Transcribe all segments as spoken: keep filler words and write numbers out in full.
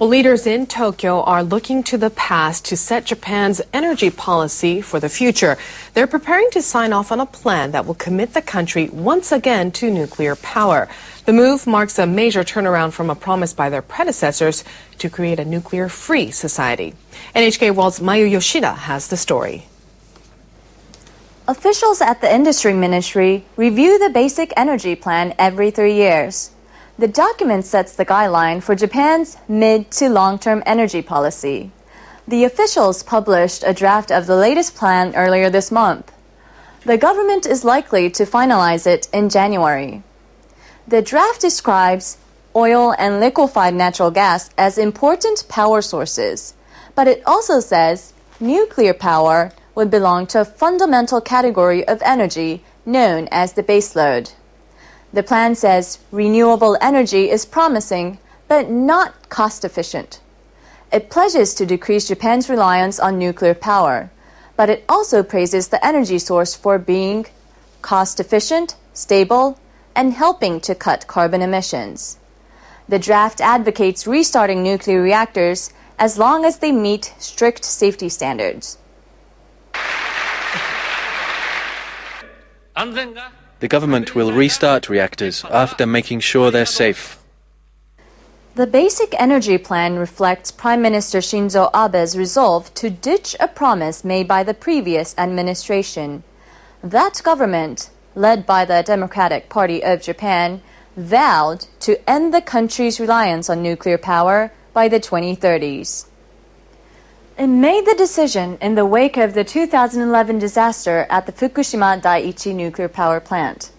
Well, leaders in Tokyo are looking to the past to set Japan's energy policy for the future. They're preparing to sign off on a plan that will commit the country once again to nuclear power. The move marks a major turnaround from a promise by their predecessors to create a nuclear-free society. N H K World's Mayu Yoshida has the story. Officials at the Industry Ministry review the Basic Energy Plan every three years. The document sets the guideline for Japan's mid to long-term energy policy. The officials published a draft of the latest plan earlier this month. The government is likely to finalize it in January. The draft describes oil and liquefied natural gas as important power sources, but it also says nuclear power would belong to a fundamental category of energy known as the baseload. The plan says renewable energy is promising, but not cost-efficient. It pledges to decrease Japan's reliance on nuclear power, but it also praises the energy source for being cost-efficient, stable, and helping to cut carbon emissions. The draft advocates restarting nuclear reactors as long as they meet strict safety standards. The government will restart reactors after making sure they're safe. The Basic Energy Plan reflects Prime Minister Shinzo Abe's resolve to ditch a promise made by the previous administration. That government, led by the Democratic Party of Japan, vowed to end the country's reliance on nuclear power by the twenty thirties. It made the decision in the wake of the two thousand eleven disaster at the Fukushima Daiichi nuclear power plant.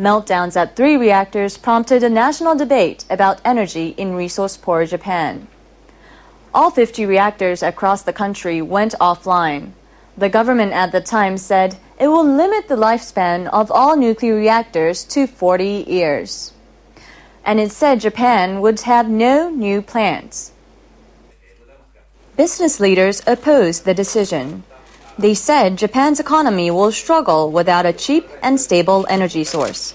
Meltdowns at three reactors prompted a national debate about energy in resource-poor Japan. All fifty reactors across the country went offline. The government at the time said it will limit the lifespan of all nuclear reactors to forty years. And it said Japan would have no new plants. Business leaders opposed the decision. They said Japan's economy will struggle without a cheap and stable energy source.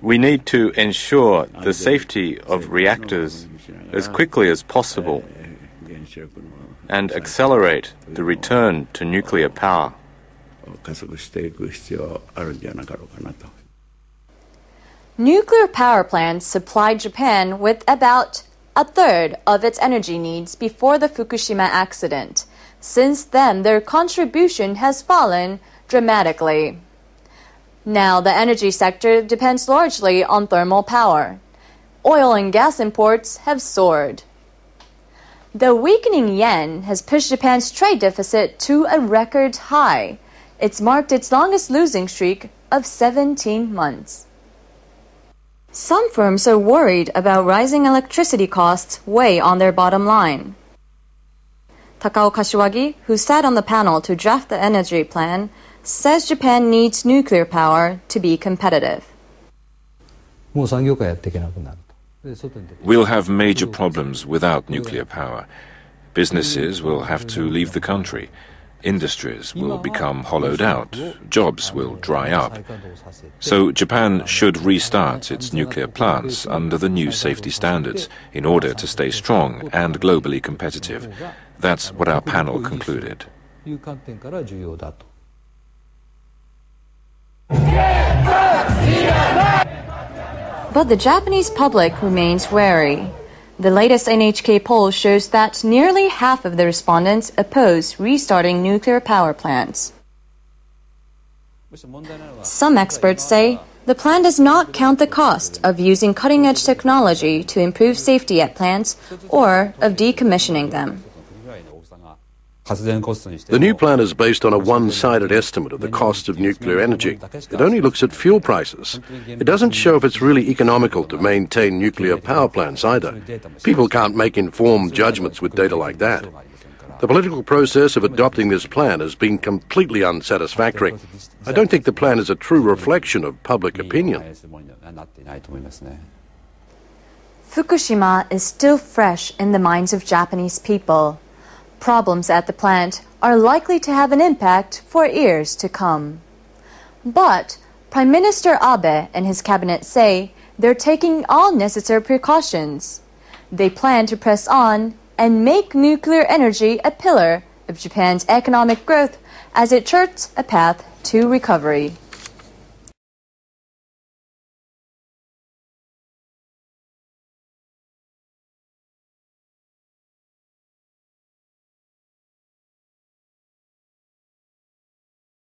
We need to ensure the safety of reactors as quickly as possible and accelerate the return to nuclear power. Nuclear power plants supplied Japan with about a third of its energy needs before the Fukushima accident. Since then, their contribution has fallen dramatically. Now, the energy sector depends largely on thermal power. Oil and gas imports have soared. The weakening yen has pushed Japan's trade deficit to a record high. It's marked its longest losing streak of seventeen months. Some firms are worried about rising electricity costs weigh on their bottom line. Takao Kashiwagi, who sat on the panel to draft the energy plan, says Japan needs nuclear power to be competitive. We'll have major problems without nuclear power. Businesses will have to leave the country. Industries will become hollowed out, jobs will dry up. So Japan should restart its nuclear plants under the new safety standards in order to stay strong and globally competitive. That's what our panel concluded. But the Japanese public remains wary. The latest N H K poll shows that nearly half of the respondents oppose restarting nuclear power plants. Some experts say the plan does not count the cost of using cutting-edge technology to improve safety at plants or of decommissioning them. The new plan is based on a one-sided estimate of the cost of nuclear energy. It only looks at fuel prices. It doesn't show if it's really economical to maintain nuclear power plants either. People can't make informed judgments with data like that. The political process of adopting this plan has been completely unsatisfactory. I don't think the plan is a true reflection of public opinion. Fukushima is still fresh in the minds of Japanese people. Problems at the plant are likely to have an impact for years to come. But Prime Minister Abe and his cabinet say they're taking all necessary precautions. They plan to press on and make nuclear energy a pillar of Japan's economic growth as it charts a path to recovery.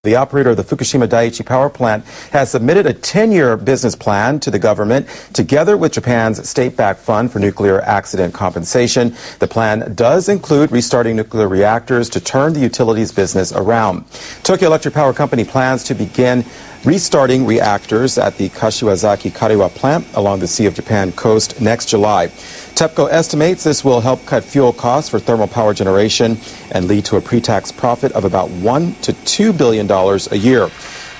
The operator of the Fukushima Daiichi power plant has submitted a ten-year business plan to the government together with Japan's state-backed fund for nuclear accident compensation. The plan does include restarting nuclear reactors to turn the utilities business around. Tokyo Electric Power Company plans to begin restarting reactors at the Kashiwazaki-Kariwa plant along the Sea of Japan coast next July. TEPCO estimates this will help cut fuel costs for thermal power generation and lead to a pre-tax profit of about one to two billion dollars a year.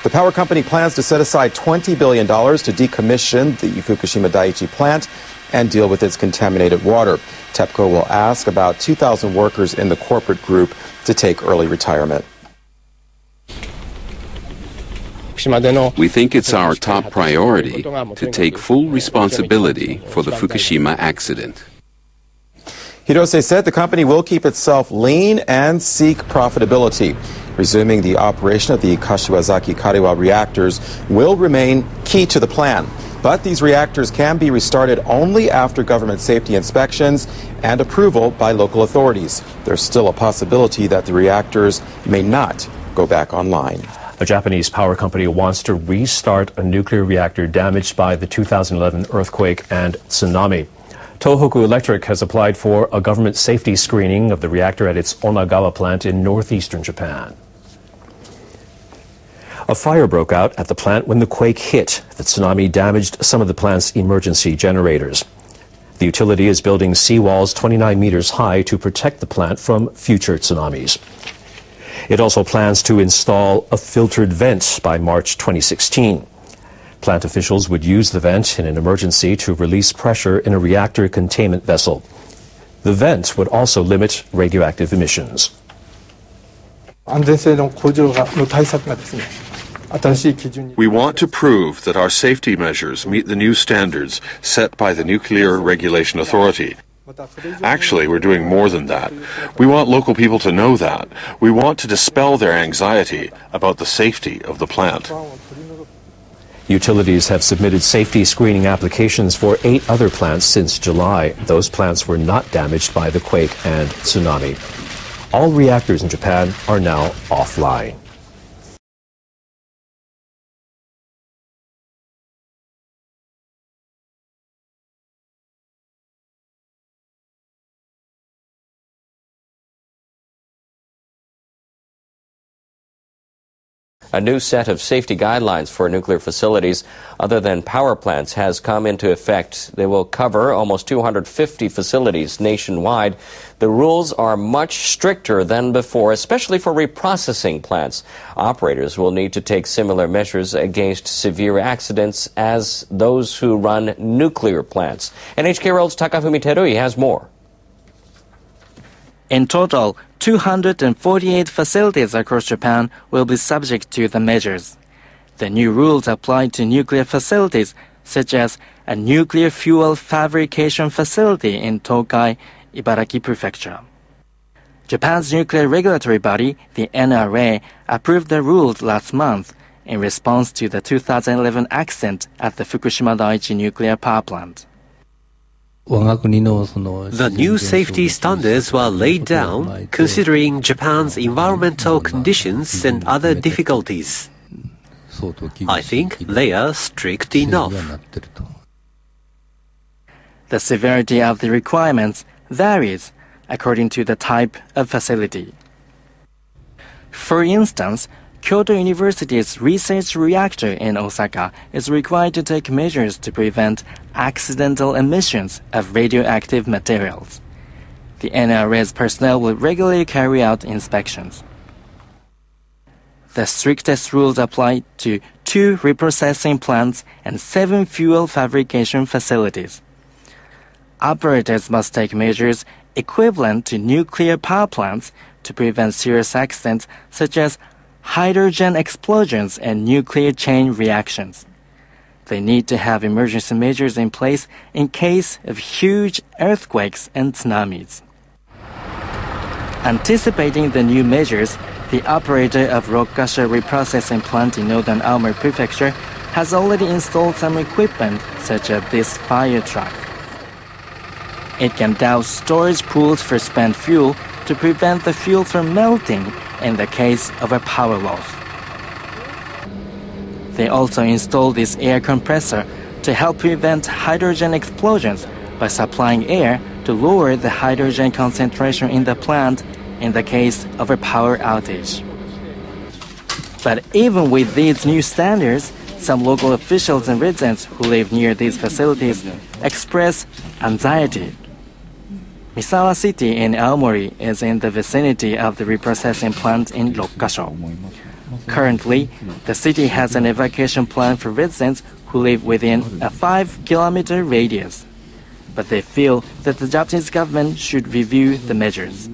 The power company plans to set aside twenty billion dollars to decommission the Fukushima Daiichi plant and deal with its contaminated water. TEPCO will ask about two thousand workers in the corporate group to take early retirement. We think it's our top priority to take full responsibility for the Fukushima accident. Hirose said the company will keep itself lean and seek profitability. Resuming the operation of the Kashiwazaki-Kariwa reactors will remain key to the plan. But these reactors can be restarted only after government safety inspections and approval by local authorities. There's still a possibility that the reactors may not go back online. A Japanese power company wants to restart a nuclear reactor damaged by the two thousand eleven earthquake and tsunami. Tohoku Electric has applied for a government safety screening of the reactor at its Onagawa plant in northeastern Japan. A fire broke out at the plant when the quake hit. The tsunami damaged some of the plant's emergency generators. The utility is building seawalls twenty-nine meters high to protect the plant from future tsunamis. It also plans to install a filtered vent by March twenty sixteen. Plant officials would use the vent in an emergency to release pressure in a reactor containment vessel. The vent would also limit radioactive emissions. We want to prove that our safety measures meet the new standards set by the Nuclear Regulation Authority. Actually, we're doing more than that. We want local people to know that. We want to dispel their anxiety about the safety of the plant. Utilities have submitted safety screening applications for eight other plants since July. Those plants were not damaged by the quake and tsunami. All reactors in Japan are now offline. A new set of safety guidelines for nuclear facilities other than power plants has come into effect. They will cover almost two hundred fifty facilities nationwide. The rules are much stricter than before, especially for reprocessing plants. Operators will need to take similar measures against severe accidents as those who run nuclear plants. N H K World's Takafumi Terui has more. In total, two hundred forty-eight facilities across Japan will be subject to the measures. The new rules apply to nuclear facilities, such as a nuclear fuel fabrication facility in Tokai, Ibaraki Prefecture. Japan's nuclear regulatory body, the N R A, approved the rules last month in response to the two thousand eleven accident at the Fukushima Daiichi nuclear power plant. The new safety standards were laid down considering Japan's environmental conditions and other difficulties. I think they are strict enough. The severity of the requirements varies according to the type of facility. For instance, Kyoto University's research reactor in Osaka is required to take measures to prevent accidental emissions of radioactive materials. The N R A's personnel will regularly carry out inspections. The strictest rules apply to two reprocessing plants and seven fuel fabrication facilities. Operators must take measures equivalent to nuclear power plants to prevent serious accidents such as hydrogen explosions and nuclear chain reactions. They need to have emergency measures in place in case of huge earthquakes and tsunamis. Anticipating the new measures, the operator of Rokkasho reprocessing plant in northern Aomori Prefecture has already installed some equipment, such as this fire truck. It can douse storage pools for spent fuel to prevent the fuel from melting in the case of a power loss. They also installed this air compressor to help prevent hydrogen explosions by supplying air to lower the hydrogen concentration in the plant in the case of a power outage. But even with these new standards, some local officials and residents who live near these facilities express anxiety. Misawa City in Aomori is in the vicinity of the reprocessing plant in Rokkasho. Currently, the city has an evacuation plan for residents who live within a five kilometer radius. But they feel that the Japanese government should review the measures.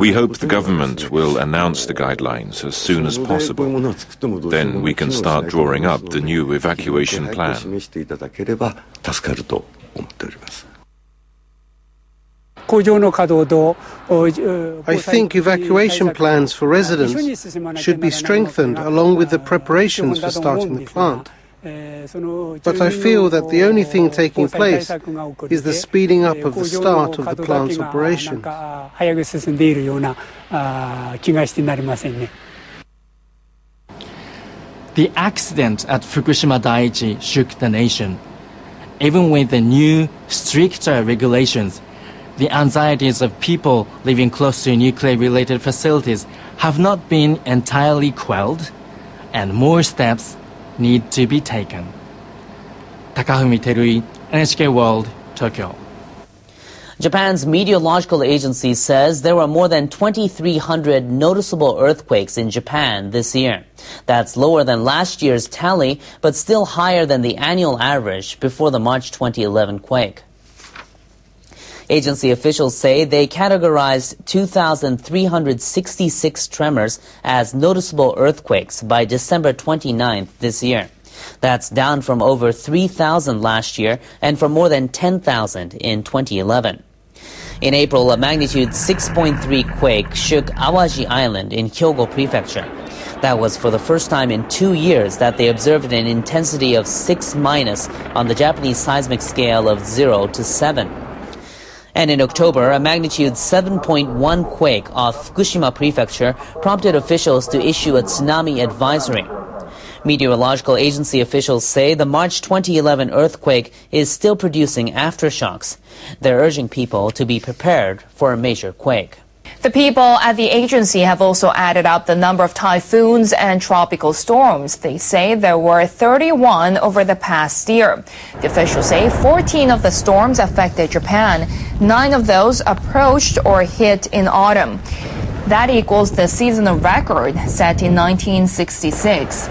We hope the government will announce the guidelines as soon as possible. Then we can start drawing up the new evacuation plan. I think evacuation plans for residents should be strengthened along with the preparations for starting the plant. But I feel that the only thing taking place is the speeding up of the start of the plant's operation. The accident at Fukushima Daiichi shook the nation. Even with the new, stricter regulations, the anxieties of people living close to nuclear-related facilities have not been entirely quelled, and more steps need to be taken. Takafumi Terui, N H K World, Tokyo. Japan's meteorological agency says there were more than twenty-three hundred noticeable earthquakes in Japan this year. That's lower than last year's tally, but still higher than the annual average before the March twenty eleven quake. Agency officials say they categorized two thousand three hundred sixty-six tremors as noticeable earthquakes by December twenty-ninth this year. That's down from over three thousand last year and from more than ten thousand in twenty eleven. In April, a magnitude six point three quake shook Awaji Island in Hyogo Prefecture. That was for the first time in two years that they observed an intensity of six minus on the Japanese seismic scale of zero to seven. And in October, a magnitude seven point one quake off Fukushima Prefecture prompted officials to issue a tsunami advisory. Meteorological agency officials say the March twenty eleven earthquake is still producing aftershocks. They're urging people to be prepared for a major quake. The people at the agency have also added up the number of typhoons and tropical storms. They say there were thirty-one over the past year. The officials say fourteen of the storms affected Japan. Nine of those approached or hit in autumn. That equals the seasonal record set in nineteen sixty-six.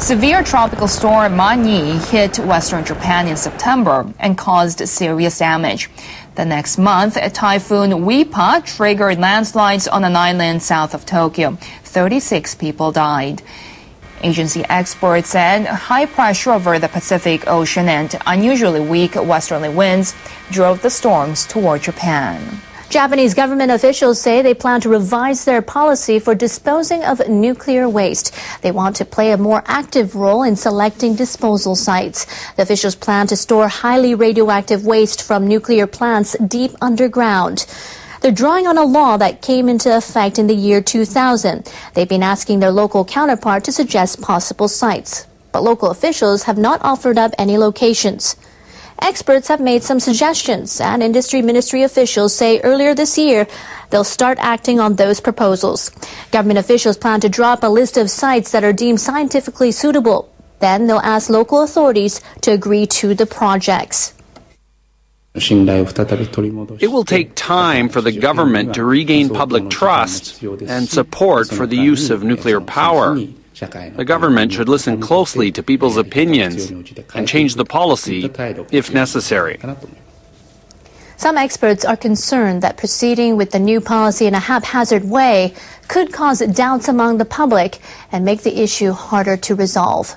Severe tropical storm Man-Yi hit western Japan in September and caused serious damage. The next month, a typhoon Wipa triggered landslides on an island south of Tokyo. thirty-six people died. Agency experts said high pressure over the Pacific Ocean and unusually weak westerly winds drove the storms toward Japan. Japanese government officials say they plan to revise their policy for disposing of nuclear waste. They want to play a more active role in selecting disposal sites. The officials plan to store highly radioactive waste from nuclear plants deep underground. They're drawing on a law that came into effect in the year two thousand. They've been asking their local counterpart to suggest possible sites. But local officials have not offered up any locations. Experts have made some suggestions, and industry ministry officials say earlier this year they'll start acting on those proposals. Government officials plan to drop a list of sites that are deemed scientifically suitable. Then they'll ask local authorities to agree to the projects. It will take time for the government to regain public trust and support for the use of nuclear power. The government should listen closely to people's opinions and change the policy if necessary. Some experts are concerned that proceeding with the new policy in a haphazard way could cause doubts among the public and make the issue harder to resolve.